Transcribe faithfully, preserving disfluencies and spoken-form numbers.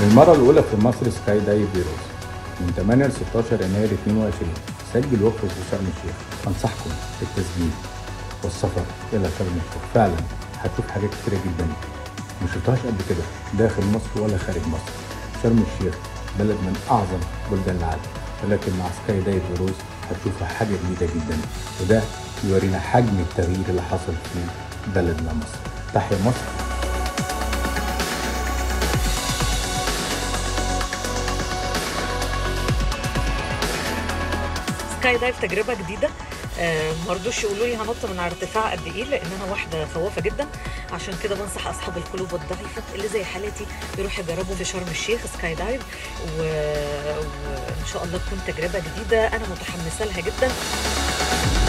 للمرة الأولى في مصر سكاي دايف بيروز من ثمانية لستاشر يناير اتنين وعشرين. سجل وقفة في شرم الشيخ. أنصحكم بالتسجيل والسفر إلى شرم الشيخ، فعلا هتشوف حاجات كتيرة جدا ما شفتهاش قبل كده داخل مصر ولا خارج مصر. شرم الشيخ بلد من أعظم بلدان العالم، ولكن مع سكاي دايف بيروز هتشوفها حاجة جديدة جدا، وده يورينا حجم التغيير اللي حصل في بلدنا مصر. تحيا مصر. سكاي دايف تجربه جديده، آه ما رضوش يقولوا لي هنط من على ارتفاع قد ايه لانها واحده خوافه جدا، عشان كده بنصح اصحاب القلوب الضعيفه اللي زي حالتي يروحوا يجربوا في شرم الشيخ سكاي دايف، و... وان شاء الله تكون تجربه جديده انا متحمسه لها جدا.